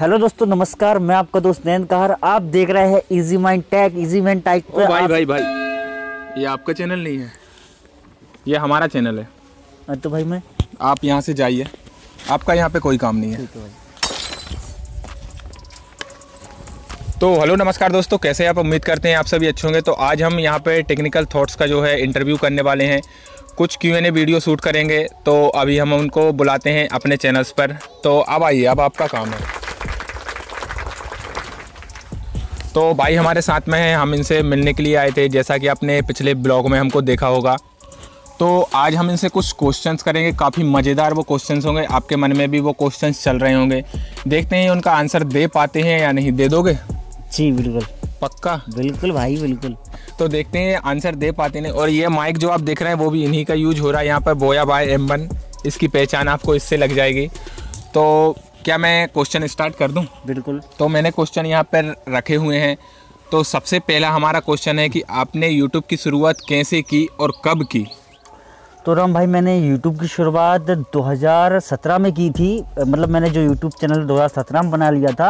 Hello दोस्तों नमस्कार, मैं आपका दोस्त नयन कहार। आप देख रहे हैं easy mind take. Easy mind take पे भाई ये आपका चैनल नहीं है, ये हमारा चैनल है। तो भाई मैं आप यहाँ से जाइए, आपका यहाँ पे कोई काम नहीं है। तो हेलो नमस्कार दोस्तों, कैसे आप? उम्मीद करते हैं आप सभी अच्छे होंगे। तो आज हम यहाँ पे टेक्निकल थॉट्स का जो है इंटरव्यू करने वाले हैं, कुछ Q&A वीडियो शूट करेंगे। तो अभी हम उनको बुलाते हैं अपने चैनल्स पर। तो अब आइए, अब आपका काम है। तो भाई हमारे साथ में हैं, हम इनसे मिलने के लिए आए थे, जैसा कि आपने पिछले ब्लॉग में हमको देखा होगा। तो आज हम इनसे कुछ क्वेश्चंस करेंगे, काफ़ी मज़ेदार वो क्वेश्चंस होंगे। आपके मन में भी वो क्वेश्चंस चल रहे होंगे, देखते हैं उनका आंसर दे पाते हैं या नहीं। दे दोगे? जी बिल्कुल, पक्का? बिल्कुल भाई बिल्कुल। तो देखते हैं आंसर दे पाते हैं। और ये माइक जो आप देख रहे हैं वो भी इन्हीं का यूज हो रहा है यहाँ पर, बोया बाय M1। इसकी पहचान आपको इससे लग जाएगी। तो क्या मैं क्वेश्चन स्टार्ट कर दूं? बिल्कुल। तो मैंने क्वेश्चन यहाँ पर रखे हुए हैं। तो सबसे पहला हमारा क्वेश्चन है कि आपने YouTube की शुरुआत कैसे की और कब की? तो राम भाई मैंने YouTube की शुरुआत 2017 में की थी। मतलब मैंने जो YouTube चैनल 2017 में बना लिया था,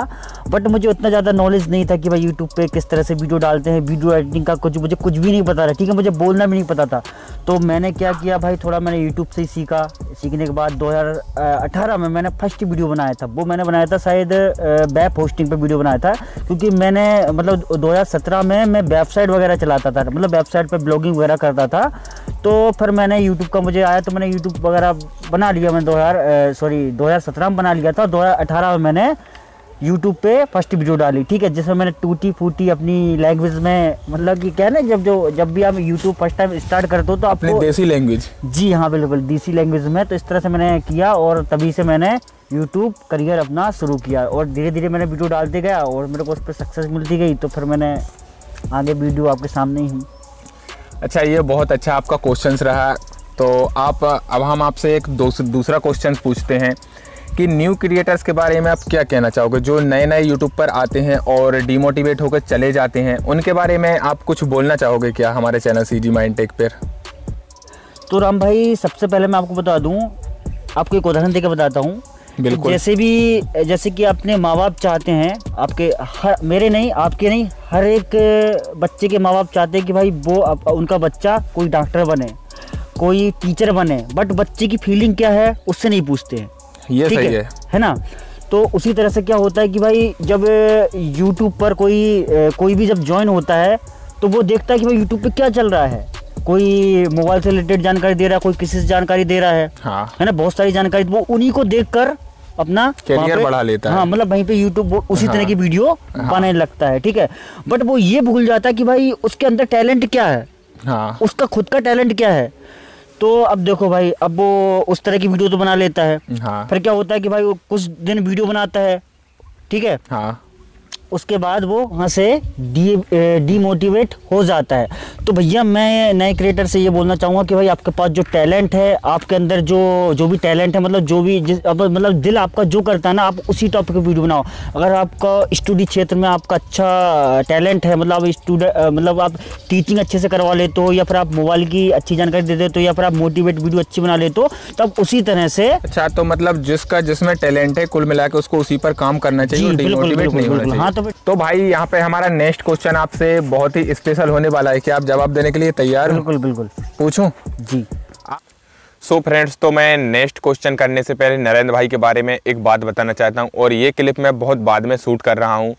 बट मुझे उतना ज़्यादा नॉलेज नहीं था कि भाई YouTube पे किस तरह से वीडियो डालते हैं, वीडियो एडिटिंग का मुझे कुछ भी नहीं पता था। ठीक है, मुझे बोलना भी नहीं पता था। तो मैंने क्या किया भाई, थोड़ा मैंने YouTube से ही सीखा। सीखने के बाद 2018 में मैंने फर्स्ट वीडियो बनाया था। वो मैंने बनाया था शायद वेब होस्टिंग पर वीडियो बनाया था, क्योंकि मैंने मतलब 2017 में मैं वेबसाइट वगैरह चलाता था, मतलब वेबसाइट पर ब्लॉगिंग वगैरह करता था। तो फिर मैंने YouTube का मुझे आया, तो मैंने YouTube वगैरह बना लिया। मैंने 2017 में बना लिया था। 2018 में मैंने YouTube पे फर्स्ट वीडियो डाली, ठीक है, जिसमें मैंने टूटी फूटी अपनी लैंग्वेज में, मतलब कि क्या ना, जब भी आप YouTube फर्स्ट टाइम स्टार्ट करते हो तो आप अपनी देसी लैंग्वेज, जी हाँ बिल्कुल देसी लैंग्वेज में, तो इस तरह से मैंने किया। और तभी से मैंने YouTube करियर अपना शुरू किया, और धीरे धीरे मैंने वीडियो डालते गया और मेरे को उस पर सक्सेस मिलती गई। तो फिर मैंने आगे वीडियो आपके सामने ही। अच्छा, ये बहुत अच्छा आपका क्वेश्चंस रहा। तो आप, अब हम आपसे एक दूसरा क्वेश्चन पूछते हैं कि न्यू क्रिएटर्स के बारे में आप क्या कहना चाहोगे, जो नए नए यूट्यूब पर आते हैं और डिमोटिवेट होकर चले जाते हैं, उनके बारे में आप कुछ बोलना चाहोगे क्या हमारे चैनल इजी माइंड टेक पर? तो राम भाई सबसे पहले मैं आपको बता दूँ, आपको एक उदाहरण देकर बताता हूँ। बिल्कुल। जैसे कि अपने माँ बाप चाहते हैं, आपके मेरे नहीं आपके नहीं, हर एक बच्चे के माँ बाप चाहते हैं कि भाई वो उनका बच्चा कोई डॉक्टर बने, कोई टीचर बने, बट बच्चे की फीलिंग क्या है उससे नहीं पूछते हैं। ये सही है ना? तो उसी तरह से क्या होता है कि भाई जब YouTube पर कोई भी जब ज्वाइन होता है तो वो देखता है कि भाई YouTube पे क्या चल रहा है, कोई मोबाइल से रिलेटेड जानकारी दे रहा है, कोई किसी से जानकारी दे रहा है, हाँ। है ना, बहुत सारी जानकारी। वो उन्हीं को देखकर अपना करियर बढ़ा लेता है, हाँ, मतलब वहीं पे यूट्यूब उसी तरह की वीडियो बनाने लगता है, ठीक है। बट वो ये भूल जाता है कि भाई उसके अंदर टैलेंट क्या है, हाँ। उसका खुद का टैलेंट क्या है। तो अब देखो भाई, अब वो उस तरह की वीडियो तो बना लेता है, हाँ। फिर क्या होता है कि भाई वो कुछ दिन वीडियो बनाता है, ठीक है, हाँ। उसके बाद वो वहाँ से डीमोटिवेट हो जाता है। तो भैया मैं नए क्रिएटर से ये बोलना चाहूँगा कि भाई आपके पास जो टैलेंट है, आपके अंदर जो भी टैलेंट है, मतलब जो भी मतलब दिल आपका जो करता है ना, आप उसी टॉपिक पे वीडियो बनाओ। अगर आपका स्टडी क्षेत्र में आपका अच्छा टैलेंट है, मतलब आप टीचिंग अच्छे से करवा लेते हो, या फिर आप मोबाइल की अच्छी जानकारी दे देते हो, या फिर आप मोटिवेट वीडियो अच्छी बना लेते हो, तो आप उसी तरह से। अच्छा, तो मतलब जिसका जिसमें टैलेंट है कुल मिला के उसको उसी पर काम करना चाहिए। हाँ। तो भाई यहाँ पे हमारा नेक्स्ट क्वेश्चन आपसे बहुत ही स्पेशल होने वाला है, कि आप जवाब देने के लिए तैयार हो? बिल्कुल बिल्कुल। पूछूं? जी। सो फ्रेंड्स, तो मैं नेक्स्ट क्वेश्चन करने से पहले नरेंद्र भाई के बारे में एक बात बताना चाहता हूँ, और ये क्लिप मैं बहुत बाद में शूट कर रहा हूँ,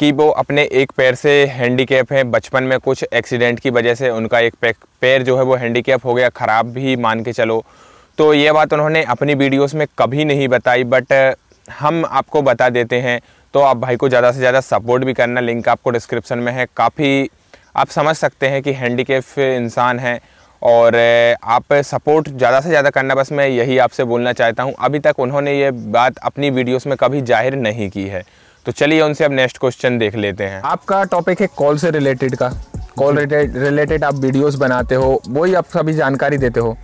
कि वो अपने एक पैर से हैंडीकैप है। बचपन में कुछ एक्सीडेंट की वजह से उनका एक पैर जो है वो हैंडीकैप हो गया, ख़राब भी मान के चलो। तो ये बात उन्होंने अपनी वीडियोज़ में कभी नहीं बताई, बट हम आपको बता देते हैं। तो आप भाई को ज़्यादा से ज़्यादा सपोर्ट भी करना, लिंक आपको डिस्क्रिप्शन में है। काफ़ी आप समझ सकते हैं कि हैंडीकैप इंसान है, और आप सपोर्ट ज़्यादा से ज़्यादा करना, बस मैं यही आपसे बोलना चाहता हूं। अभी तक उन्होंने ये बात अपनी वीडियोस में कभी जाहिर नहीं की है। तो चलिए उनसे अब नेक्स्ट क्वेश्चन देख लेते हैं। आपका टॉपिक है कॉल से रिलेटेड का, कॉल रिलेटेड आप वीडियोज़ बनाते हो, वही आप सभी जानकारी देते हो।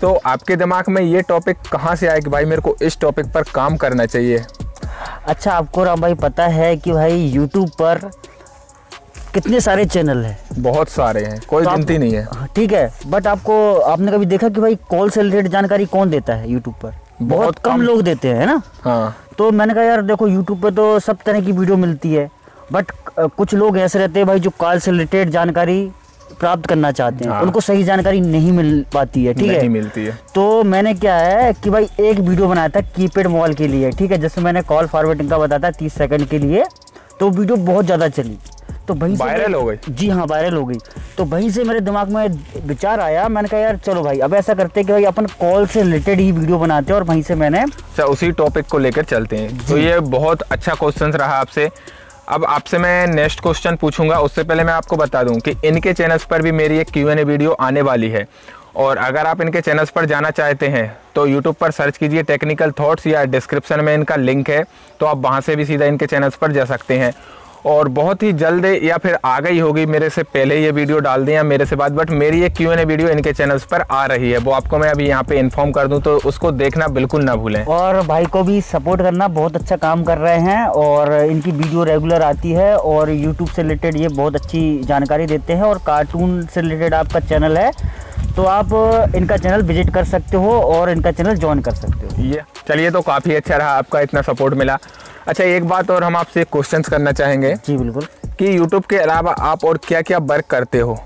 तो आपके दिमाग में ये टॉपिक कहाँ से आया कि भाई मेरे को इस टॉपिक पर काम करना चाहिए? अच्छा, आपको राम भाई पता है कि भाई YouTube पर कितने सारे चैनल हैं? बहुत सारे हैं, कोई गिनती नहीं है, ठीक है। बट आपने कभी देखा कि भाई कॉल से रिलेटेड जानकारी कौन देता है YouTube पर? बहुत कम लोग देते हैं ना। हाँ, तो मैंने कहा यार देखो यूट्यूब पे तो सब तरह की वीडियो मिलती है, बट कुछ लोग ऐसे रहते हैं भाई जो कॉल से रिलेटेड जानकारी प्राप्त करना चाहते हैं, उनको सही जानकारी नहीं मिल पाती है, ठीक है, नहीं मिलती है। तो मैंने क्या है कि भाई एक वीडियो बनाया था कीपैड मोबाइल के लिए, ठीक है, जैसे मैंने कॉल फॉरवर्डिंग का बताया था 30 सेकंड के लिए, तो वीडियो बहुत ज़्यादा चली, तो वहीं से वायरल हो गई। जी हाँ, वायरल हो गई। तो वहीं से मेरे दिमाग में विचार आया, मैंने कहा यार चलो भाई अब ऐसा करते हैं कि भाई अपन कॉल से रिलेटेड ही वीडियो बनाते हैं, और वहीं से मैंने उसी टॉपिक को लेकर चलते हैं। तो ये बहुत अच्छा क्वेश्चन रहा आपसे। अब आपसे मैं नेक्स्ट क्वेश्चन पूछूंगा, उससे पहले मैं आपको बता दूं कि इनके चैनल्स पर भी मेरी एक Q&A वीडियो आने वाली है, और अगर आप इनके चैनल्स पर जाना चाहते हैं तो यूट्यूब पर सर्च कीजिए टेक्निकल थॉट्स, या डिस्क्रिप्शन में इनका लिंक है, तो आप वहां से भी सीधा इनके चैनल्स पर जा सकते हैं। और बहुत ही जल्द या फिर आ गई होगी, मेरे से पहले ये वीडियो डाल दें या मेरे से बाद, बट मेरी एक Q&A वीडियो इनके चैनल्स पर आ रही है, वो आपको मैं अभी यहाँ पे इन्फॉर्म कर दूँ, तो उसको देखना बिल्कुल ना भूलें। और भाई को भी सपोर्ट करना, बहुत अच्छा काम कर रहे हैं, और इनकी वीडियो रेगुलर आती है, और यूट्यूब से रिलेटेड ये बहुत अच्छी जानकारी देते हैं, और कार्टून से रिलेटेड आपका चैनल है, तो आप इनका चैनल विजिट कर सकते हो और इनका चैनल ज्वाइन कर सकते हो। ये चलिए, तो काफ़ी अच्छा रहा आपका इतना सपोर्ट मिला। अच्छा, एक बात और हम आपसे क्वेश्चंस करना चाहेंगे। जी बिल्कुल। कि यूट्यूब के अलावा आप और क्या क्या वर्क करते हो?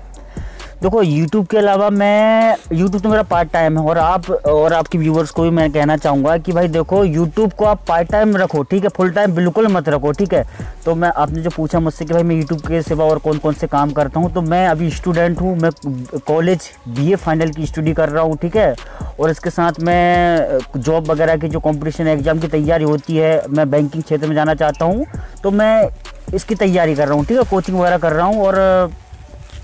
देखो यूट्यूब के अलावा मैं, यूट्यूब तो मेरा पार्ट टाइम है, और आप और आपके व्यूवर्स को भी मैं कहना चाहूँगा कि भाई देखो यूट्यूब को आप पार्ट टाइम रखो, ठीक है, फुल टाइम बिल्कुल मत रखो, ठीक है। तो मैं, आपने जो पूछा मुझसे कि भाई मैं यूट्यूब के सिवा और कौन कौन से काम करता हूँ, तो मैं अभी स्टूडेंट हूँ, मैं कॉलेज BA फाइनल की स्टडी कर रहा हूँ, ठीक है, और इसके साथ मैं जॉब वगैरह की जो कॉम्पिटिशन एग्जाम की तैयारी होती है, मैं बैंकिंग क्षेत्र में जाना चाहता हूँ, तो मैं इसकी तैयारी कर रहा हूँ, ठीक है, कोचिंग वगैरह कर रहा हूँ, और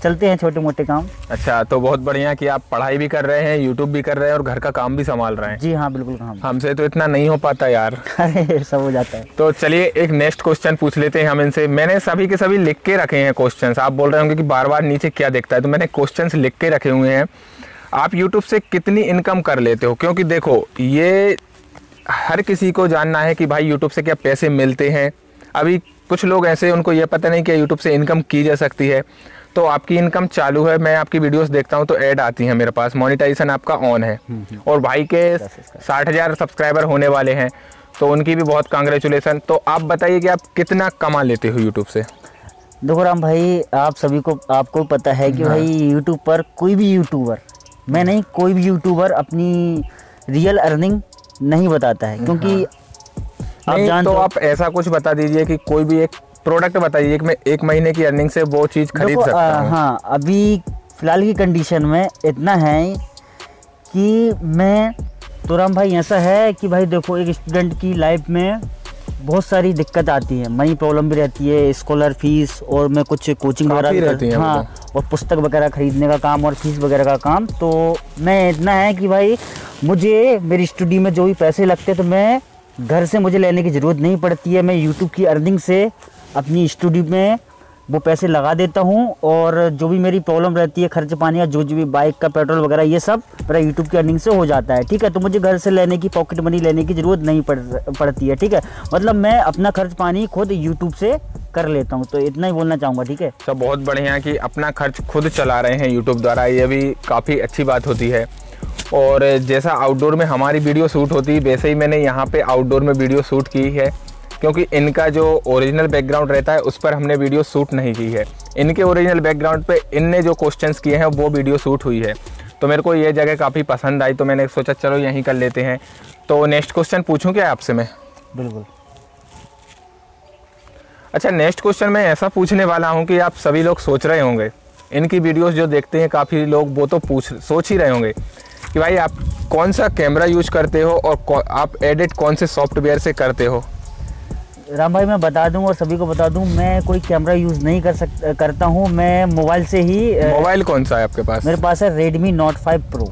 चलते हैं छोटे मोटे काम। अच्छा, तो बहुत बढ़िया कि आप पढ़ाई भी कर रहे हैं, यूट्यूब भी कर रहे हैं, और घर का काम भी संभाल रहे हैं। जी हाँ बिल्कुल। हमसे तो इतना नहीं हो पाता यार। अरे सब हो जाता है। तो चलिए एक नेक्स्ट क्वेश्चन पूछ लेते हैं हम इनसे। मैंने सभी के सभी लिख के रखे हैं क्वेश्चंस। आप बोल रहे होंगे कि बार बार नीचे क्या देखता है, तो मैंने क्वेश्चंस लिख के रखे हुए हैं। आप यूट्यूब से कितनी इनकम कर लेते हो? क्योंकि देखो ये हर किसी को जानना है कि भाई यूट्यूब से क्या पैसे मिलते हैं। अभी कुछ लोग ऐसे, उनको ये पता नहीं कि यूट्यूब से इनकम की जा सकती है। तो आपकी इनकम चालू है, मैं आपकी वीडियोस देखता हूँ तो ऐड आती है मेरे पास, मोनेटाइजेशन आपका ऑन है, और भाई के 60,000 सब्सक्राइबर होने वाले हैं, तो उनकी भी बहुत कांग्रेचुलेसन। तो आप बताइए कि आप कितना कमा लेते हो यूट्यूब से? देखो राम भाई, आप सभी को, आपको पता है कि भाई यूट्यूब पर कोई भी यूट्यूबर, मैं नहीं, कोई भी यूट्यूबर अपनी रियल अर्निंग नहीं बताता है, क्योंकि आप जानते हो। आप ऐसा कुछ बता दीजिए कि कोई भी एक प्रोडक्ट बताइए कि मैं एक महीने की अर्निंग से वो चीज़ खरीद सकता हूँ। हाँ, अभी फ़िलहाल की कंडीशन में इतना है कि मैं तो राम भाई ऐसा है कि भाई देखो एक स्टूडेंट की लाइफ में बहुत सारी दिक्कत आती है, मनी प्रॉब्लम भी रहती है, स्कॉलर फीस, और मैं कुछ कोचिंग वगैरह रहती है, हाँ, और पुस्तक वगैरह खरीदने का काम और फीस वगैरह का काम। तो मैं इतना है कि भाई मुझे मेरी स्टडी में जो भी पैसे लगते हैं तो मैं घर से, मुझे लेने की ज़रूरत नहीं पड़ती है, मैं यूट्यूब की अर्निंग से अपनी स्टडी में वो पैसे लगा देता हूँ, और जो भी मेरी प्रॉब्लम रहती है खर्च पानी या जो भी बाइक का पेट्रोल वगैरह, ये सब मेरा यूट्यूब की अर्निंग से हो जाता है, ठीक है। तो मुझे घर से लेने की, पॉकेट मनी लेने की ज़रूरत नहीं पड़ती है, ठीक है, मतलब मैं अपना खर्च पानी खुद यूट्यूब से कर लेता हूँ। तो इतना ही बोलना चाहूँगा, ठीक है। तो बहुत बढ़िया कि अपना खर्च खुद चला रहे हैं यूट्यूब द्वारा, ये भी काफ़ी अच्छी बात होती है। और जैसा आउटडोर में हमारी वीडियो शूट होती है, वैसे ही मैंने यहाँ पे आउटडोर में वीडियो शूट की है, क्योंकि इनका जो ओरिजिनल बैकग्राउंड रहता है उस पर हमने वीडियो शूट नहीं की है। इनके ओरिजिनल बैकग्राउंड पे इनने जो क्वेश्चंस किए हैं वो वीडियो शूट हुई है, तो मेरे को ये जगह काफ़ी पसंद आई, तो मैंने सोचा चलो यहीं कर लेते हैं। तो नेक्स्ट क्वेश्चन पूछूँ क्या आपसे मैं? बिल्कुल। अच्छा, नेक्स्ट क्वेश्चन मैं ऐसा पूछने वाला हूँ कि आप सभी लोग सोच रहे होंगे, इनकी वीडियोज़ जो देखते हैं काफ़ी लोग वो तो सोच ही रहे होंगे कि भाई आप कौन सा कैमरा यूज करते हो और आप एडिट कौन से सॉफ्टवेयर से करते हो? राम भाई मैं बता दूं और सभी को बता दूं, मैं कोई कैमरा यूज़ नहीं करता हूं, मैं मोबाइल से ही। मोबाइल कौन सा है आपके पास? मेरे पास है Redmi Note 5 Pro।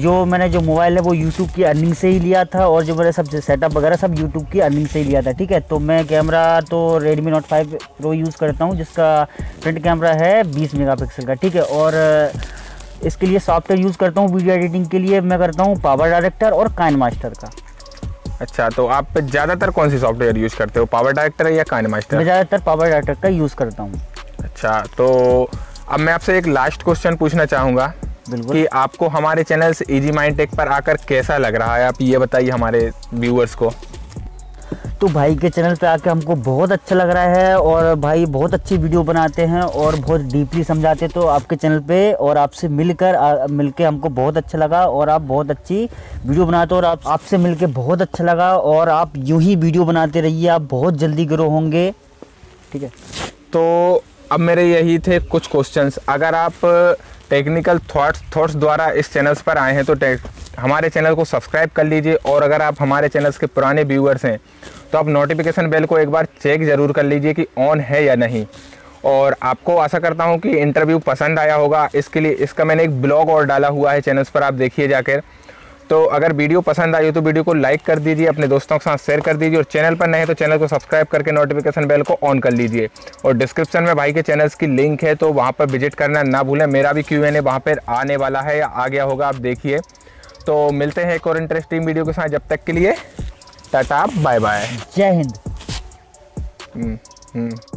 जो मैंने जो मोबाइल है वो यूट्यूब की अर्निंग से ही लिया था, और जो मेरा सब सेटअप वगैरह सब यूट्यूब की अर्निंग से ही लिया था, ठीक है। तो मैं कैमरा तो Redmi Note 5 Pro यूज़ करता हूँ, जिसका फ्रंट कैमरा है 20 मेगापिक्सल का, ठीक है। और इसके लिए सॉफ्टवेयर यूज़ करता हूँ वीडियो एडिटिंग के लिए, मैं करता हूँ पावर डायरेक्टर और काइन मास्टर का। अच्छा, तो आप ज़्यादातर कौन सी सॉफ्टवेयर यूज़ करते हो, पावर डायरेक्टर या काइन मास्टर? मैं ज़्यादातर पावर डायरेक्टर का यूज़ करता हूँ। अच्छा, तो अब मैं आपसे एक लास्ट क्वेश्चन पूछना चाहूँगा कि आपको हमारे चैनल इजी माइंड टेक पर आकर कैसा लग रहा है, आप ये बताइए हमारे व्यूअर्स को। तो भाई के चैनल पे आके हमको बहुत अच्छा लग रहा है और भाई बहुत अच्छी वीडियो बनाते हैं और बहुत डीपली समझाते हैं, तो आपके चैनल पे और आपसे मिलके हमको बहुत अच्छा लगा और आप बहुत अच्छी वीडियो बनाते हो और आपसे मिलके बहुत अच्छा लगा और आप यूं ही वीडियो बनाते रहिए, आप बहुत जल्दी ग्रो होंगे। ठीक है, तो अब मेरे यही थे कुछ क्वेश्चंस। अगर आप टेक्निकल थॉट्स द्वारा इस चैनल्स पर आए हैं तो हमारे चैनल को सब्सक्राइब कर लीजिए और अगर आप हमारे चैनल्स के पुराने व्यूअर्स हैं तो आप नोटिफिकेशन बेल को एक बार चेक ज़रूर कर लीजिए कि ऑन है या नहीं। और आपको आशा करता हूं कि इंटरव्यू पसंद आया होगा, इसके लिए इसका मैंने एक ब्लॉग और डाला हुआ है चैनल्स पर, आप देखिए जाकर। तो अगर वीडियो पसंद आई हो तो वीडियो को लाइक कर दीजिए, अपने दोस्तों के साथ शेयर कर दीजिए और चैनल पर नए हैं तो चैनल को सब्सक्राइब करके नोटिफिकेशन बेल को ऑन कर लीजिए। और डिस्क्रिप्शन में भाई के चैनल्स की लिंक है तो वहाँ पर विजिट करना ना भूलें। मेरा भी Q&A वहाँ पर आने वाला है या आ गया होगा, आप देखिए। तो मिलते हैं एक और इंटरेस्टिंग वीडियो के साथ, जब तक के लिए टाटा बाय बाय, जय हिंद।